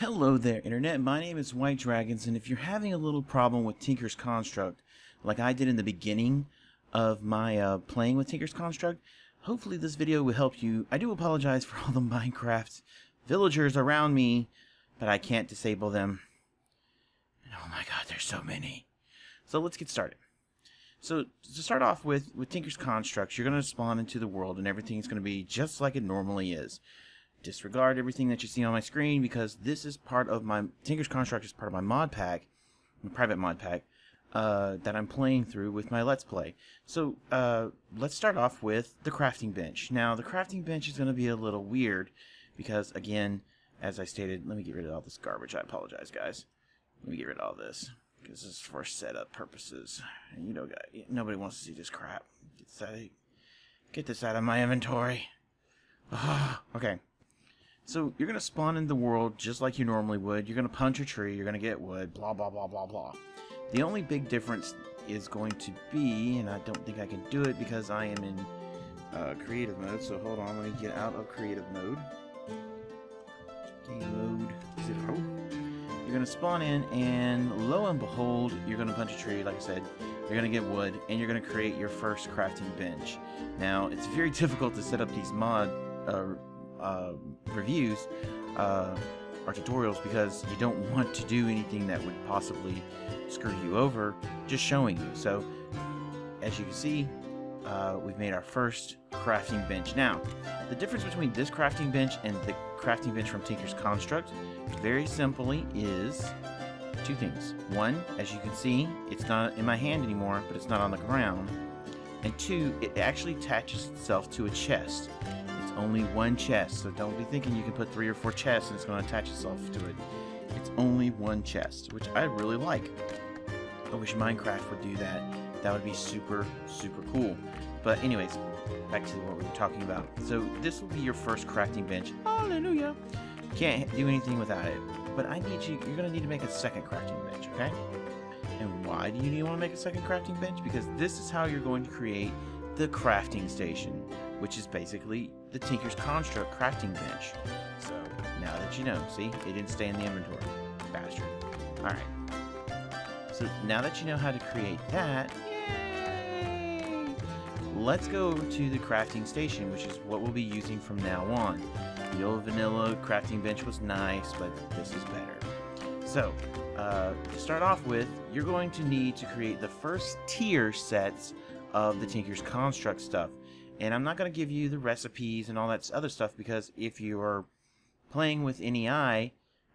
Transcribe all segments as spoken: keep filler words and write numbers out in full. Hello there Internet, my name is White Dragons, and if you're having a little problem with Tinker's Construct, like I did in the beginning of my uh, playing with Tinker's Construct, hopefully this video will help you. I do apologize for all the Minecraft villagers around me, but I can't disable them. And oh my god, there's so many. So let's get started. So to start off with, with Tinker's Construct, you're going to spawn into the world and everything's going to be just like it normally is. Disregard everything that you see on my screen because this is part of my Tinker's Construct is part of my mod pack, my private mod pack uh, that I'm playing through with my Let's Play. So uh, let's start off with the crafting bench. Now the crafting bench is going to be a little weird because, again, as I stated, let me get rid of all this garbage. I apologize, guys. Let me get rid of all this because this is for setup purposes. And you know, nobody wants to see this crap. Get this out of, get this out of my inventory. Oh, okay. So you're going to spawn in the world just like you normally would. You're going to punch a tree. You're going to get wood, blah, blah, blah, blah, blah. The only big difference is going to be, and I don't think I can do it because I am in uh, creative mode. So hold on, let me get out of creative mode. Game mode zero. You're going to spawn in and lo and behold, you're going to punch a tree, like I said. You're going to get wood and you're going to create your first crafting bench. Now, it's very difficult to set up these mod uh, Uh, reviews uh, or tutorials because you don't want to do anything that would possibly screw you over just showing you. So as you can see, uh, we've made our first crafting bench. Now the difference between this crafting bench and the crafting bench from Tinker's Construct very simply is two things. One, as you can see, it's not in my hand anymore, but it's not on the ground. And two, it actually attaches itself to a chest. Only one chest, so don't be thinking you can put three or four chests and it's going to attach itself to it. It's only one chest, which I really like. I wish Minecraft would do that. That would be super, super cool. But anyways, back to what we were talking about. So this will be your first crafting bench. Hallelujah! Can't do anything without it. But I need you. You're going to need to make a second crafting bench, okay? And why do you want to make a second crafting bench? Because this is how you're going to create the crafting station, which is basically the Tinker's Construct crafting bench. So now that you know, see, it didn't stay in the inventory, bastard. All right. So now that you know how to create that, yay! Let's go to the crafting station, which is what we'll be using from now on. The old vanilla crafting bench was nice, but this is better. So uh, to start off with, you're going to need to create the first tier sets of the Tinker's Construct stuff. And I'm not going to give you the recipes and all that other stuff because if you are playing with N E I,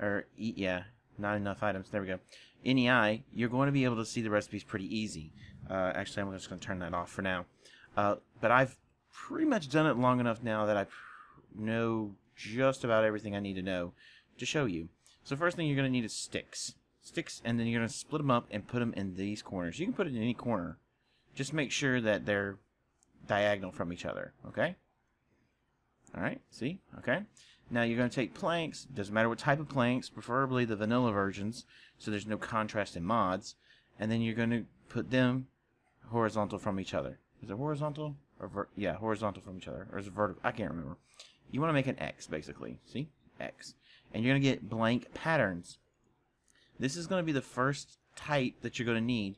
or, yeah, not enough items, there we go, N E I, you're going to be able to see the recipes pretty easy. Uh, actually, I'm just going to turn that off for now. Uh, but I've pretty much done it long enough now that I know just about everything I need to know to show you. So first thing you're going to need is sticks. Sticks, and then you're going to split them up and put them in these corners. You can put it in any corner. Just make sure that they're diagonal from each other, okay? Alright, see? Okay. Now you're going to take planks, doesn't matter what type of planks, preferably the vanilla versions, so there's no contrast in mods, and then you're going to put them horizontal from each other. Is it horizontal? Or ver yeah, horizontal from each other. Or is it vertical? I can't remember. You want to make an X, basically. See? X. And you're going to get blank patterns. This is going to be the first type that you're going to need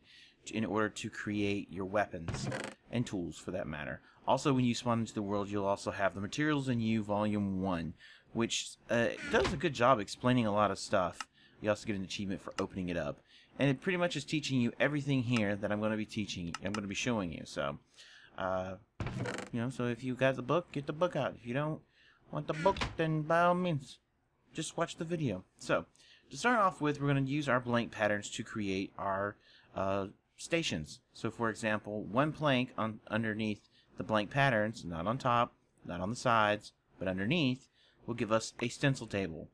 in order to create your weapons and tools, for that matter. Also, when you spawn into the world, you'll also have the Materials in You Volume one, which uh, does a good job explaining a lot of stuff. You also get an achievement for opening it up. And it pretty much is teaching you everything here that I'm going to be teaching, I'm going to be showing you. So, uh, you know, so if you got the book, get the book out. If you don't want the book, then by all means, just watch the video. So, to start off with, we're going to use our blank patterns to create our uh, stations. So for example, one plank on underneath the blank patterns, not on top, not on the sides, but underneath, will give us a stencil table.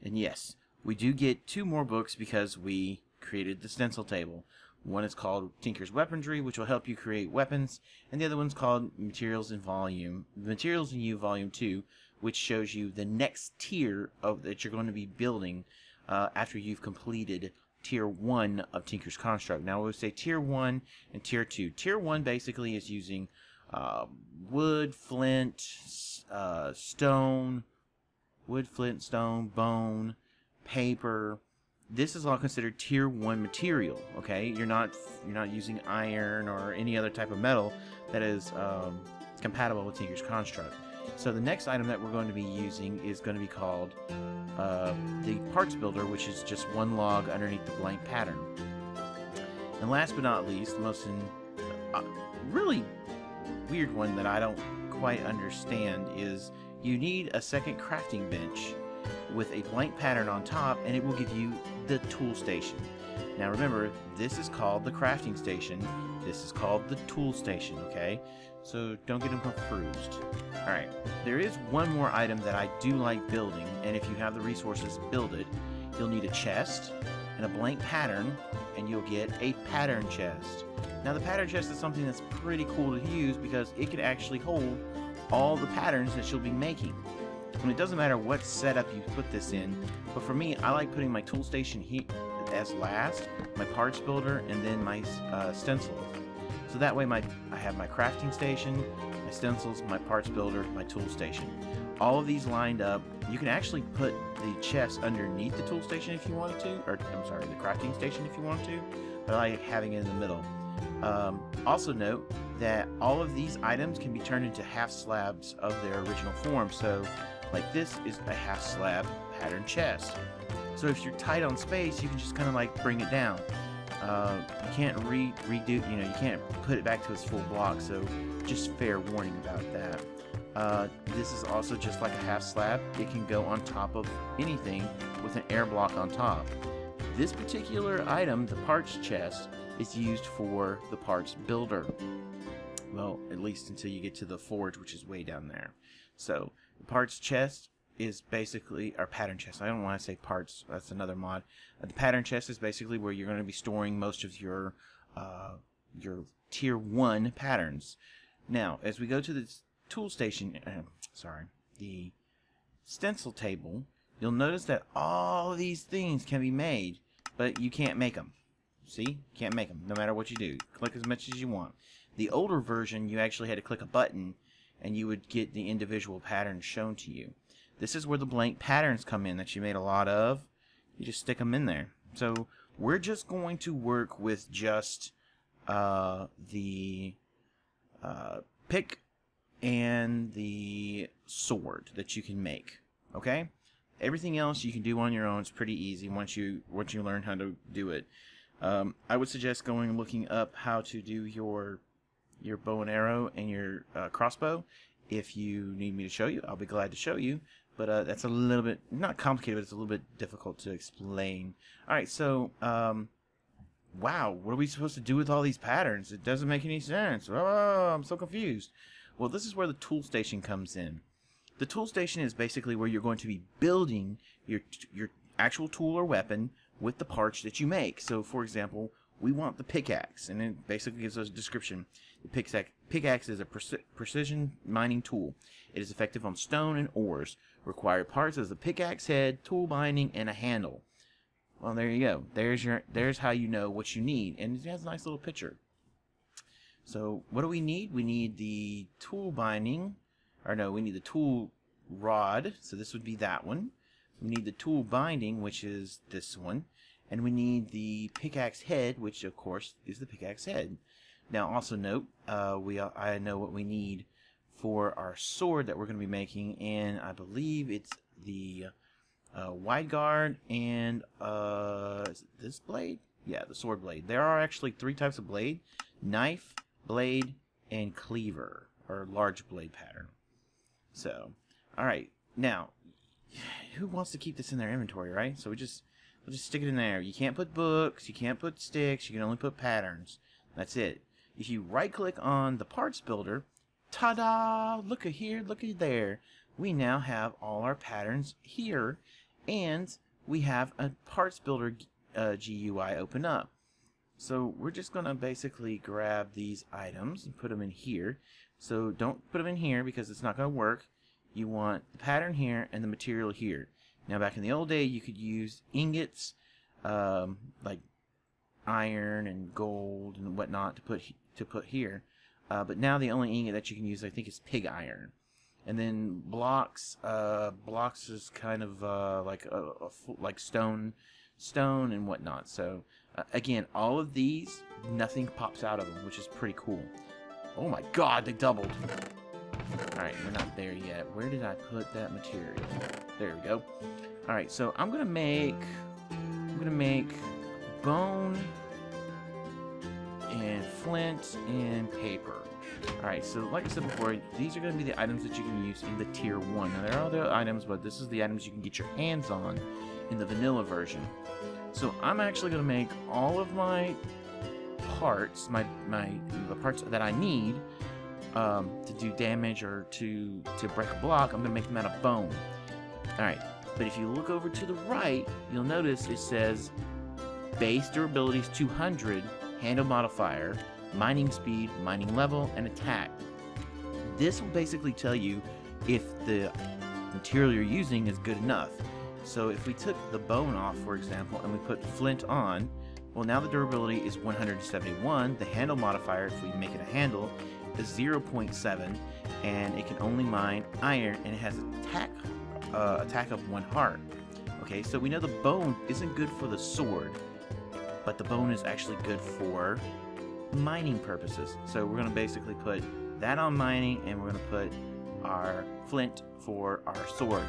And yes, we do get two more books because we created the stencil table. One is called Tinker's Weaponry, which will help you create weapons, and the other one's called Materials in Volume Materials in You Volume two, which shows you the next tier of that you're going to be building uh, after you've completed Tier one of Tinker's Construct. Now we'll say Tier one and Tier two. Tier one basically is using uh, wood, flint, uh, stone, wood, flint, stone, bone, paper. This is all considered tier one material, okay? You're not you're not using iron or any other type of metal that is um, compatible with Tinker's Construct. So the next item that we're going to be using is going to be called uh, the Parts Builder, which is just one log underneath the blank pattern. And last but not least, the most in, uh, really weird one that I don't quite understand is you need a second crafting bench with a blank pattern on top, and it will give you the tool station. Now remember, this is called the crafting station. This is called the tool station, okay? So don't get them confused. Alright, there is one more item that I do like building, and if you have the resources, build it. You'll need a chest and a blank pattern, and you'll get a pattern chest. Now the pattern chest is something that's pretty cool to use because it can actually hold all the patterns that you'll be making. And it doesn't matter what setup you put this in, but for me, I like putting my tool station here as last, my parts builder, and then my uh, stencil. So that way my I have my crafting station, my stencils, my parts builder, my tool station. All of these lined up. You can actually put the chest underneath the tool station if you wanted to, or I'm sorry, the crafting station if you wanted to, but I like having it in the middle. Um, also note that all of these items can be turned into half slabs of their original form, so like this is a half slab pattern chest. So if you're tight on space, you can just kind of like bring it down. Uh, you can't re redo, you know, you can't put it back to its full block, so just fair warning about that. Uh, this is also just like a half slab. It can go on top of anything with an air block on top. This particular item, the parts chest, is used for the parts builder. Well, at least until you get to the forge, which is way down there. So parts chest is basically our pattern chest. I don't want to say parts, that's another mod. The pattern chest is basically where you're going to be storing most of your uh, your tier one patterns. Now, as we go to the tool station, uh, sorry, the stencil table, you'll notice that all these things can be made, but you can't make them. See? Can't make them, no matter what you do. Click as much as you want. The older version, you actually had to click a button and you would get the individual patterns shown to you. This is where the blank patterns come in that you made a lot of. You just stick them in there. So we're just going to work with just uh, the uh, pick and the sword that you can make. Okay? Everything else you can do on your own. It's pretty easy once you once you learn how to do it. Um, I would suggest going and looking up how to do your your bow and arrow and your uh, crossbow. If you need me to show you, I'll be glad to show you, but uh, that's a little bit, not complicated, but it's a little bit difficult to explain. Alright, so, um, wow, what are we supposed to do with all these patterns? It doesn't make any sense. Oh, I'm so confused. Well, this is where the tool station comes in. The tool station is basically where you're going to be building your, your actual tool or weapon with the parts that you make. So, for example, we want the pickaxe, and it basically gives us a description. The pickaxe, pickaxe is a preci precision mining tool. It is effective on stone and ores. Required parts is a pickaxe head, tool binding, and a handle. Well, there you go. There's your. There's how you know what you need, and it has a nice little picture. So, what do we need? We need the tool binding, or no, we need the tool rod. So this would be that one. We need the tool binding, which is this one. And we need the pickaxe head, which of course is the pickaxe head. Now also note, uh, we uh, I know what we need for our sword that we're going to be making, and I believe it's the uh, wide guard and uh, is it this blade? Yeah, the sword blade. There are actually three types of blade: knife, blade, and cleaver, or large blade pattern. So, all right. Now, who wants to keep this in their inventory, right? So we just We'll just stick it in there. You can't put books, you can't put sticks, you can only put patterns. That's it. If you right click on the parts builder, ta-da! Look at here, look at there. We now have all our patterns here, and we have a parts builder uh, G U I open up. So we're just gonna basically grab these items and put them in here. So don't put them in here because it's not gonna work. You want the pattern here and the material here. Now, back in the old day, you could use ingots, um, like iron and gold and whatnot, to put to put here. Uh, but now the only ingot that you can use, I think, is pig iron. And then blocks, uh, blocks is kind of uh, like a, a like stone, stone and whatnot. So uh, again, all of these, nothing pops out of them, which is pretty cool. Oh my God, they doubled! All right, we're not there yet. Where did I put that material? There we go. All right, so I'm gonna make, I'm gonna make bone and flint and paper. Alright, so like I said before, these are going to be the items that you can use in the tier one. Now, there are other items, but this is the items you can get your hands on in the vanilla version. So, I'm actually going to make all of my parts, my, my the parts that I need um, to do damage or to, to break a block, I'm going to make them out of bone. Alright, but if you look over to the right, you'll notice it says base durability is two hundred, handle modifier, mining speed, mining level, and attack. This will basically tell you if the material you're using is good enough. So if we took the bone off, for example, and we put flint on, well, now the durability is one hundred seventy-one, the handle modifier, if we make it a handle, is zero point seven, and it can only mine iron, and it has attack, uh, attack of one heart. Okay, so we know the bone isn't good for the sword, but the bone is actually good for mining purposes. So we're going to basically put that on mining, and we're going to put our flint for our sword.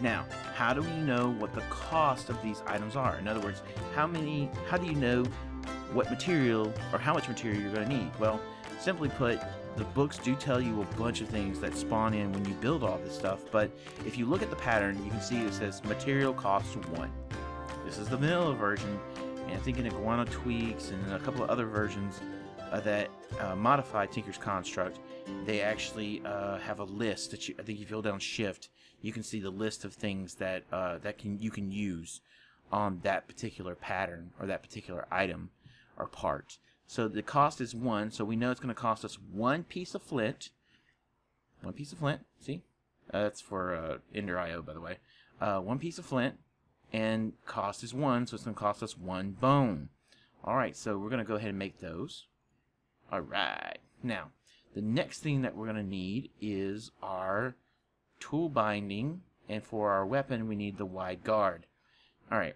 Now, how do we know what the cost of these items are? In other words, how many, how do you know what material or how much material you're going to need? Well, simply put, the books do tell you a bunch of things that spawn in when you build all this stuff, but if you look at the pattern, you can see it says material costs one. This is the vanilla version, and I think in Iguana tweaks and a couple of other versions uh, that uh, modify Tinker's Construct, they actually uh, have a list that you, I think if you hold down Shift, you can see the list of things that uh, that can you can use on that particular pattern or that particular item or part. So the cost is one, so we know it's going to cost us one piece of flint. One piece of flint, see? Uh, that's for uh, Ender I O, by the way. Uh, one piece of flint. And cost is one, so it's going to cost us one bone. Alright, so we're going to go ahead and make those. Alright, now, the next thing that we're going to need is our tool binding, and for our weapon we need the wide guard. Alright,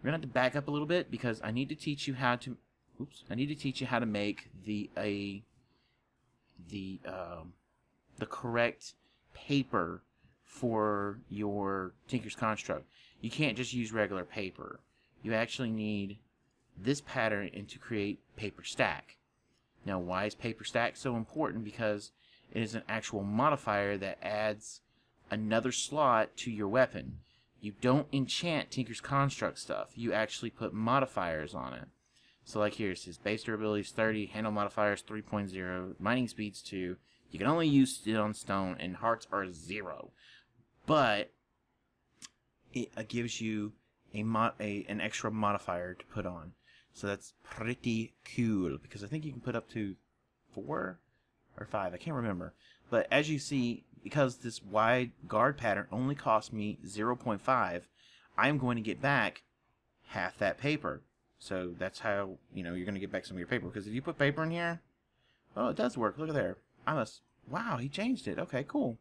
we're going to have to back up a little bit because I need to teach you how to, oops, I need to teach you how to make the, a, the, um, the correct paper for your Tinker's Construct. You can't just use regular paper. You actually need this pattern and to create paper stack. Now, why is paper stack so important? Because it is an actual modifier that adds another slot to your weapon. You don't enchant Tinker's Construct stuff. You actually put modifiers on it. So like here, it says base durability is thirty, handle modifier is three point zero, mining speed is two. You can only use steel and stone, and hearts are zero. But it gives you a mod, a, an extra modifier to put on. So that's pretty cool, because I think you can put up to four or five. I can't remember. But as you see, because this wide guard pattern only cost me zero point five, I'm going to get back half that paper. So that's how, you know, you're going to get back some of your paper. Because if you put paper in here, oh, it does work. Look at there. I must, wow, he changed it. Okay, cool.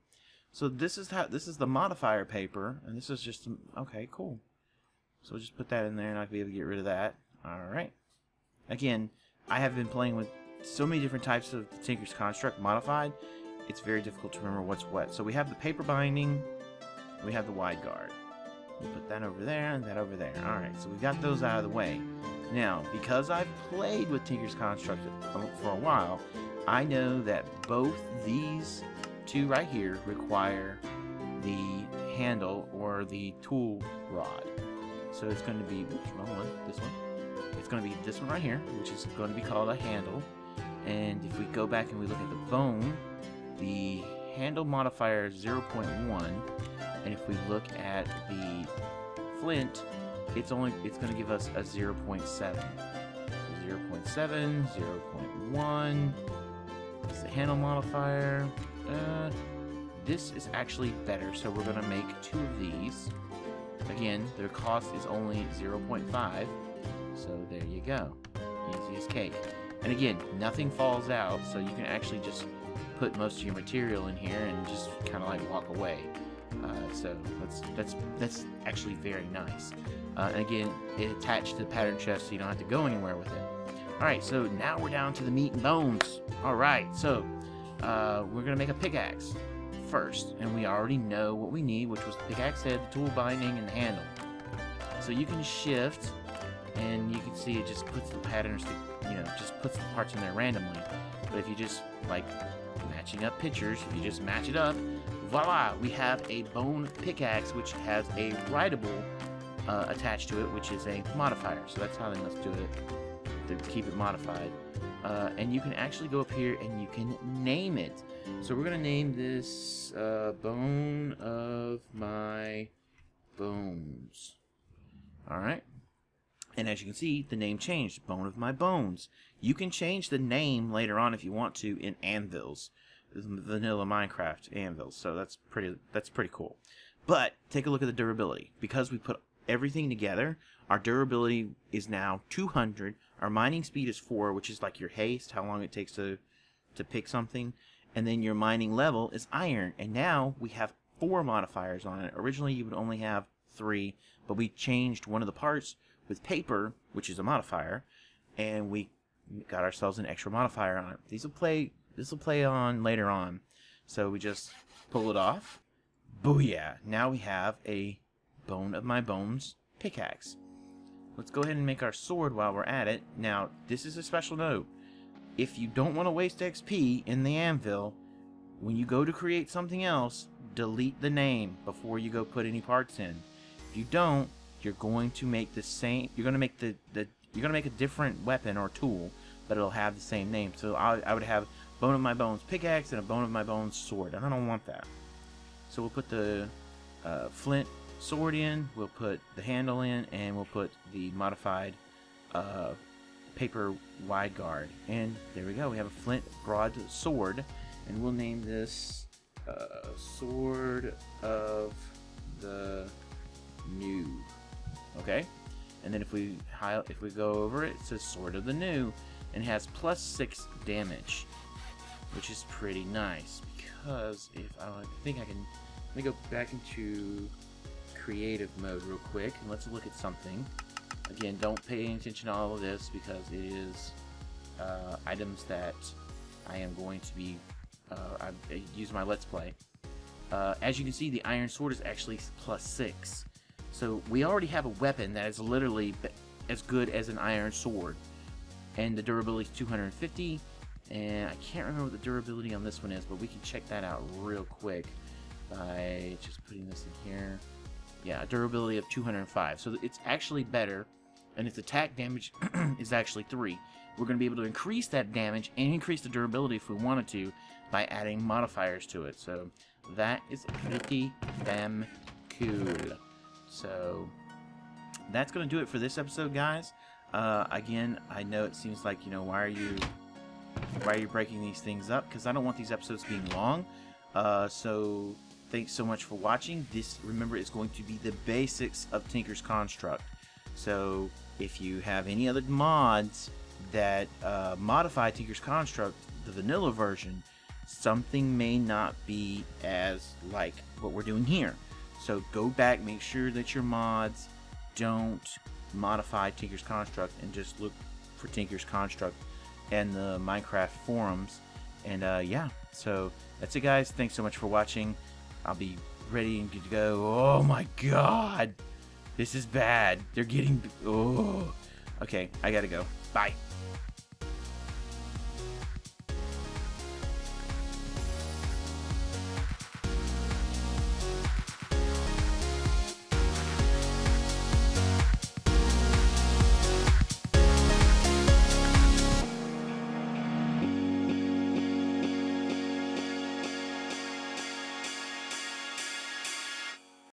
So this is how, this is the modifier paper, and this is just, okay, cool. So we'll just put that in there, and I'll be able to get rid of that. Alright. Again, I have been playing with so many different types of Tinker's Construct modified, it's very difficult to remember what's what. So we have the paper binding, we have the wide guard. We'll put that over there, and that over there. Alright, so we've got those out of the way. Now, because I've played with Tinker's Construct for a while, I know that both these two right here require the handle or the tool rod. So it's going to be, oops, wrong one, this one. It's going to be this one right here, which is going to be called a handle. And if we go back and we look at the bone, the handle modifier is zero point one. And if we look at the flint, it's only, it's going to give us a zero point seven. So zero point seven, zero point one, it's the handle modifier. Uh, this is actually better, so we're going to make two of these. Again, their cost is only zero point five, so there you go. Easy as cake. And again, nothing falls out, so you can actually just put most of your material in here and just kind of like walk away. Uh, so that's that's that's actually very nice. Uh, and again, it attached to the pattern chest, so you don't have to go anywhere with it. All right, so now we're down to the meat and bones. All right, so uh, we're gonna make a pickaxe first, and we already know what we need, which was the pickaxe head, the tool binding, and the handle. So you can shift, and you can see it just puts the patterns, to, you know, just puts the parts in there randomly. But if you just like matching up pictures, if you just match it up, voila, we have a bone pickaxe which has a rideable uh, attached to it, which is a modifier. So that's how they must do it, to keep it modified. Uh, and you can actually go up here and you can name it. So we're gonna name this uh, bone of my bones. All right. And as you can see, the name changed, bone of my bones. You can change the name later on if you want to in anvils, vanilla Minecraft anvils. So that's pretty that's pretty cool. But take a look at the durability. Because we put everything together, our durability is now two hundred. Our mining speed is four, which is like your haste, how long it takes to to pick something. And then your mining level is iron. And now we have four modifiers on it. Originally you would only have three, but we changed one of the parts with paper, which is a modifier, and we got ourselves an extra modifier on it. These will play, this will play on later on. So we just pull it off. Booyah! Now we have a bone of my bones pickaxe. Let's go ahead and make our sword while we're at it. Now, this is a special note. If you don't want to waste X P in the anvil, when you go to create something else, delete the name before you go put any parts in. If you don't, you're going to make the same. You're going to make the, the you're going to make a different weapon or tool, but it'll have the same name. So I, I would have bone of my bones pickaxe and a bone of my bones sword, and I don't want that. So we'll put the uh, flint sword in. We'll put the handle in, and we'll put the modified uh, paper wide guard. And there we go. We have a flint broad sword, and we'll name this uh, sword of the new. Okay, and then if we if we go over it, it says Sword of the New, and has plus six damage, which is pretty nice. Because if I, I think I can, let me go back into creative mode real quick and let's look at something. Again, don't pay any attention to all of this because it is uh, items that I am going to be uh, I, I use my Let's Play. Uh, as you can see, the Iron Sword is actually plus six. So we already have a weapon that is literally as good as an iron sword, and the durability is two hundred fifty, and I can't remember what the durability on this one is, but we can check that out real quick by just putting this in here. Yeah, durability of two hundred five, so it's actually better, and its attack damage is actually three. We're going to be able to increase that damage and increase the durability if we wanted to by adding modifiers to it, so that is pretty damn cool. So that's going to do it for this episode, guys. Uh, again, I know it seems like, you know, why are you why are you breaking these things up? Because I don't want these episodes being long. Uh, so thanks so much for watching. This, remember, is going to be the basics of Tinker's Construct. So if you have any other mods that uh, modify Tinker's Construct, the vanilla version, something may not be as like what we're doing here. So go back, make sure that your mods don't modify Tinker's Construct, and just look for Tinker's Construct and the Minecraft forums. And uh, yeah, so that's it, guys. Thanks so much for watching. I'll be ready and good to go. Oh my God, this is bad. They're getting, oh. Okay, I gotta go. Bye.